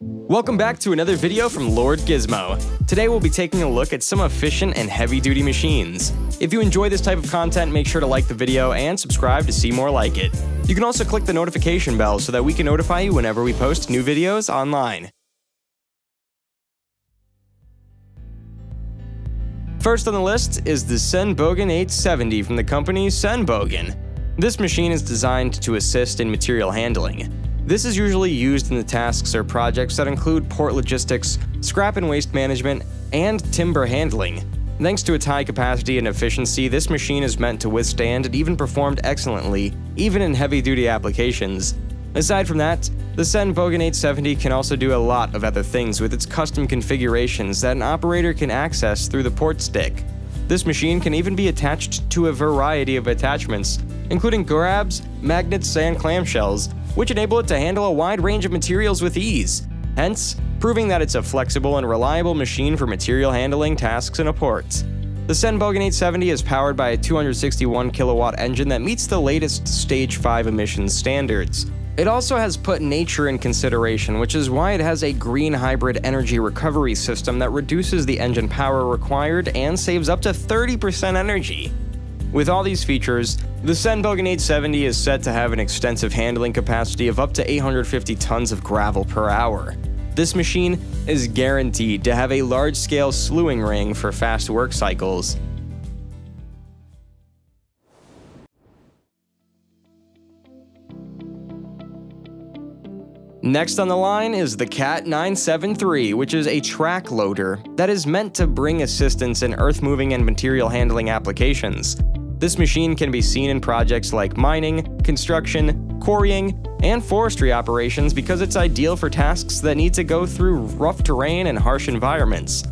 Welcome back to another video from Lord Gizmo. Today we'll be taking a look at some efficient and heavy-duty machines. If you enjoy this type of content, make sure to like the video and subscribe to see more like it. You can also click the notification bell so that we can notify you whenever we post new videos online. First on the list is the Sennebogen 870 from the company Sennebogen. This machine is designed to assist in material handling. This is usually used in the tasks or projects that include port logistics, scrap and waste management, and timber handling. Thanks to its high capacity and efficiency, this machine is meant to withstand and even performed excellently, even in heavy-duty applications. Aside from that, the Sennebogen 870 can also do a lot of other things with its custom configurations that an operator can access through the port stick. This machine can even be attached to a variety of attachments, including grabs, magnets, and clamshells, which enable it to handle a wide range of materials with ease, hence proving that it's a flexible and reliable machine for material handling tasks in a port. The Sennebogen 870 is powered by a 261 kilowatt engine that meets the latest Stage 5 emissions standards. It also has put nature in consideration, which is why it has a green hybrid energy recovery system that reduces the engine power required and saves up to 30% energy. With all these features, the Sennebogen 870 is set to have an extensive handling capacity of up to 850 tons of gravel per hour. This machine is guaranteed to have a large-scale slewing ring for fast work cycles. Next on the line is the Cat 973, which is a track loader that is meant to bring assistance in earth-moving and material handling applications. This machine can be seen in projects like mining, construction, quarrying, and forestry operations because it's ideal for tasks that need to go through rough terrain and harsh environments.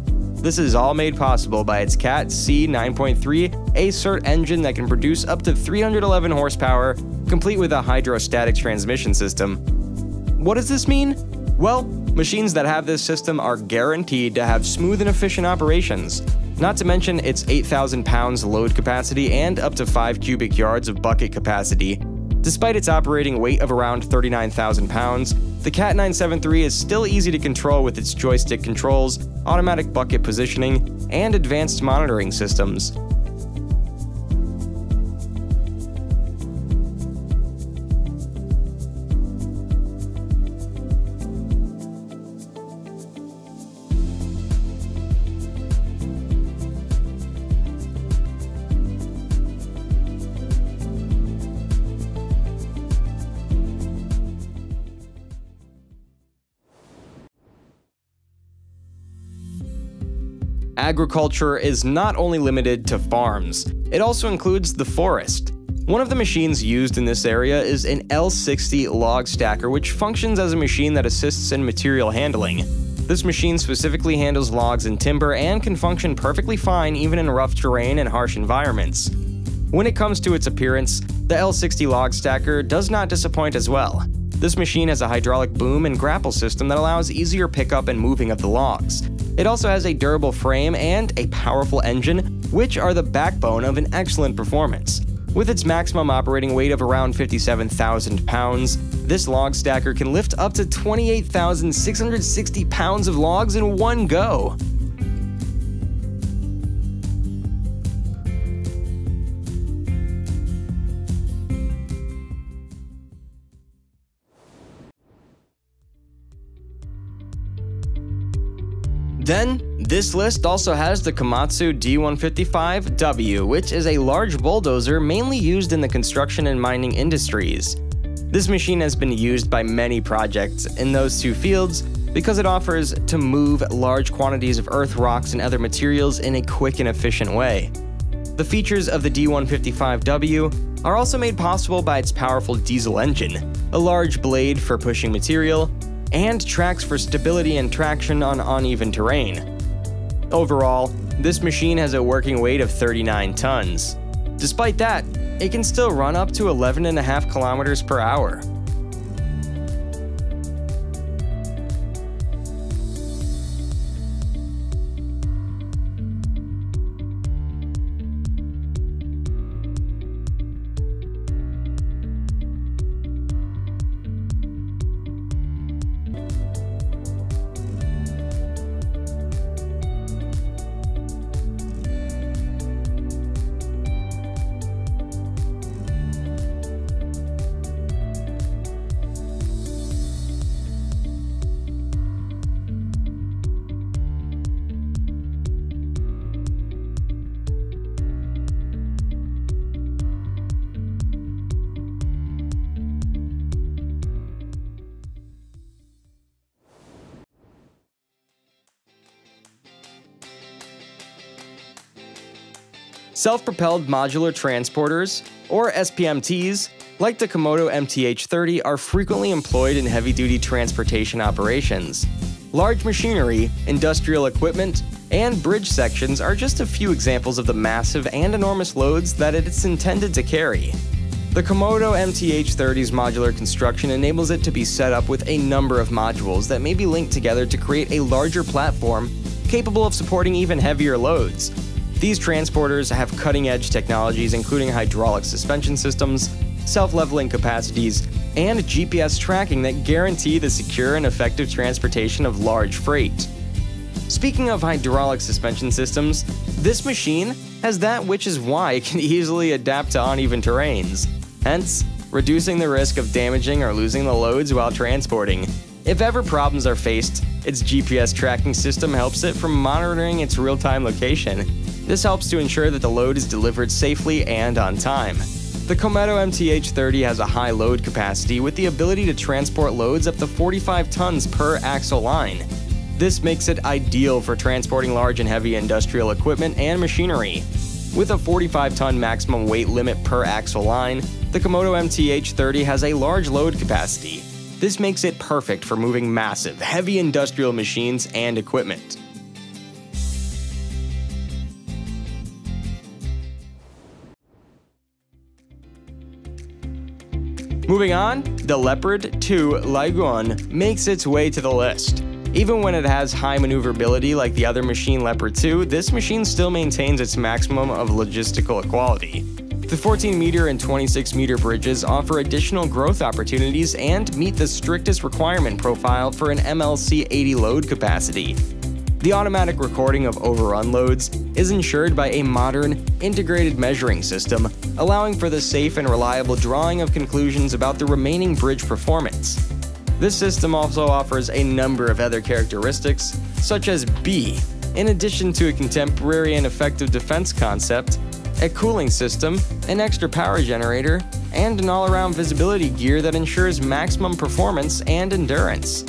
This is all made possible by its CAT C 9.3 ACERT engine that can produce up to 311 horsepower, complete with a hydrostatic transmission system. What does this mean? Well, machines that have this system are guaranteed to have smooth and efficient operations. Not to mention its 8,000 pounds load capacity and up to 5 cubic yards of bucket capacity. Despite its operating weight of around 39,000 pounds, the Cat 973 is still easy to control with its joystick controls, automatic bucket positioning, and advanced monitoring systems. Agriculture is not only limited to farms, it also includes the forest. One of the machines used in this area is an L60 Log Stacker, which functions as a machine that assists in material handling. This machine specifically handles logs and timber and can function perfectly fine even in rough terrain and harsh environments. When it comes to its appearance, the L60 Log Stacker does not disappoint as well. This machine has a hydraulic boom and grapple system that allows easier pickup and moving of the logs. It also has a durable frame and a powerful engine, which are the backbone of an excellent performance. With its maximum operating weight of around 57,000 pounds, this log stacker can lift up to 28,660 pounds of logs in one go. Then, this list also has the Komatsu D155W, which is a large bulldozer mainly used in the construction and mining industries. This machine has been used by many projects in those two fields because it offers to move large quantities of earth, rocks, and other materials in a quick and efficient way. The features of the D155W are also made possible by its powerful diesel engine, a large blade for pushing material, and tracks for stability and traction on uneven terrain. Overall, this machine has a working weight of 39 tons. Despite that, it can still run up to 11.5 kilometers per hour. Self-propelled modular transporters, or SPMTs, like the Komodo MTH-30, are frequently employed in heavy-duty transportation operations. Large machinery, industrial equipment, and bridge sections are just a few examples of the massive and enormous loads that it's intended to carry. The Komodo MTH-30's modular construction enables it to be set up with a number of modules that may be linked together to create a larger platform capable of supporting even heavier loads. These transporters have cutting-edge technologies including hydraulic suspension systems, self-leveling capacities, and GPS tracking that guarantee the secure and effective transportation of large freight. Speaking of hydraulic suspension systems, this machine has that which is why it can easily adapt to uneven terrains, hence reducing the risk of damaging or losing the loads while transporting. If ever problems are faced, its GPS tracking system helps it from monitoring its real-time location. This helps to ensure that the load is delivered safely and on time. The Komodo MTH-30 has a high load capacity with the ability to transport loads up to 45 tons per axle line. This makes it ideal for transporting large and heavy industrial equipment and machinery. With a 45-ton maximum weight limit per axle line, the Komodo MTH-30 has a large load capacity. This makes it perfect for moving massive, heavy industrial machines and equipment. Moving on, the Leopard 2 Leguan makes its way to the list. Even when it has high maneuverability like the other machine Leopard 2, this machine still maintains its maximum of logistical equality. The 14-meter and 26-meter bridges offer additional growth opportunities and meet the strictest requirement profile for an MLC 80 load capacity. The automatic recording of overrun loads is ensured by a modern, integrated measuring system, allowing for the safe and reliable drawing of conclusions about the remaining bridge performance. This system also offers a number of other characteristics, such as B, in addition to a contemporary and effective defense concept, a cooling system, an extra power generator, and an all-around visibility gear that ensures maximum performance and endurance.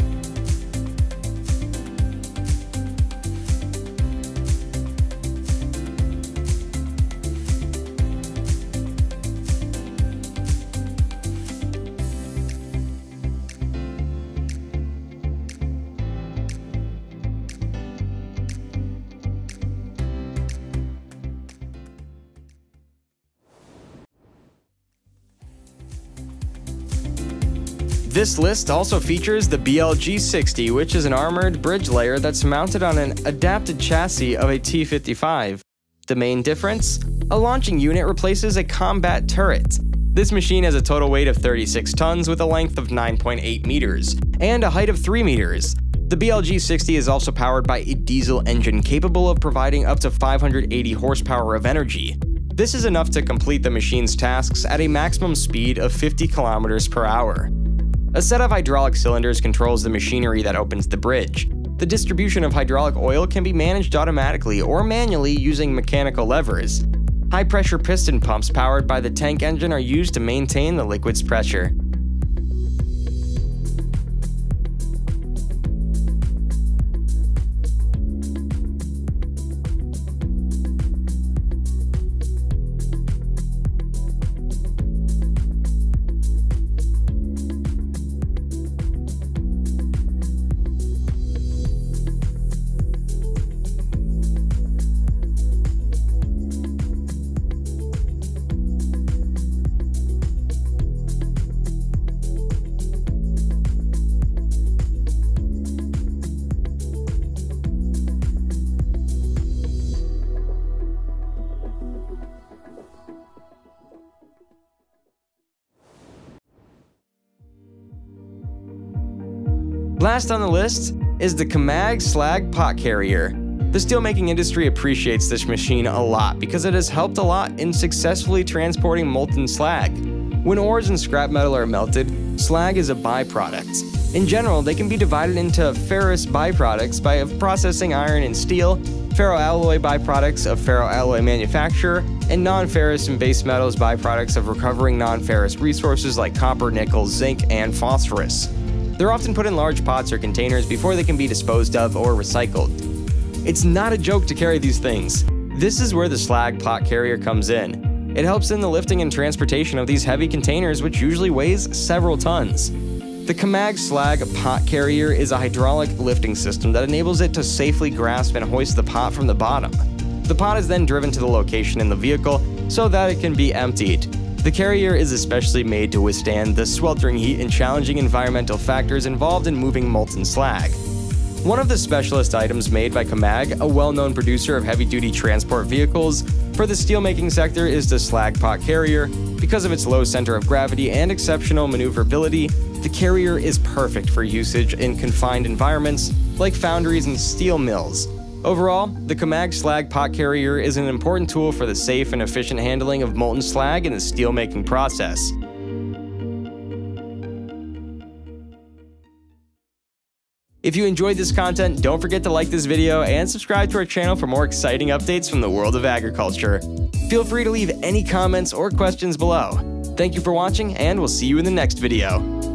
This list also features the BLG-60, which is an armored bridge layer that's mounted on an adapted chassis of a T-55. The main difference? A launching unit replaces a combat turret. This machine has a total weight of 36 tons with a length of 9.8 meters and a height of 3 meters. The BLG-60 is also powered by a diesel engine capable of providing up to 580 horsepower of energy. This is enough to complete the machine's tasks at a maximum speed of 50 kilometers per hour. A set of hydraulic cylinders controls the machinery that opens the bridge. The distribution of hydraulic oil can be managed automatically or manually using mechanical levers. High-pressure piston pumps powered by the tank engine are used to maintain the liquid's pressure. Last on the list is the Kamag Slag Pot Carrier. The steelmaking industry appreciates this machine a lot because it has helped a lot in successfully transporting molten slag. When ores and scrap metal are melted, slag is a byproduct. In general, they can be divided into ferrous byproducts by processing iron and steel, ferroalloy byproducts of ferroalloy manufacture, and non-ferrous and base metals byproducts of recovering non-ferrous resources like copper, nickel, zinc, and phosphorus. They're often put in large pots or containers before they can be disposed of or recycled. It's not a joke to carry these things. This is where the slag pot carrier comes in. It helps in the lifting and transportation of these heavy containers, which usually weighs several tons. The Kamag Slag Pot Carrier is a hydraulic lifting system that enables it to safely grasp and hoist the pot from the bottom. The pot is then driven to the location in the vehicle so that it can be emptied. The carrier is especially made to withstand the sweltering heat and challenging environmental factors involved in moving molten slag. One of the specialist items made by Kamag, a well-known producer of heavy-duty transport vehicles, for the steelmaking sector is the slag pot carrier. Because of its low center of gravity and exceptional maneuverability, the carrier is perfect for usage in confined environments like foundries and steel mills. Overall, the Kamag Slag Pot Carrier is an important tool for the safe and efficient handling of molten slag in the steelmaking process. If you enjoyed this content, don't forget to like this video and subscribe to our channel for more exciting updates from the world of agriculture. Feel free to leave any comments or questions below. Thank you for watching, and we'll see you in the next video.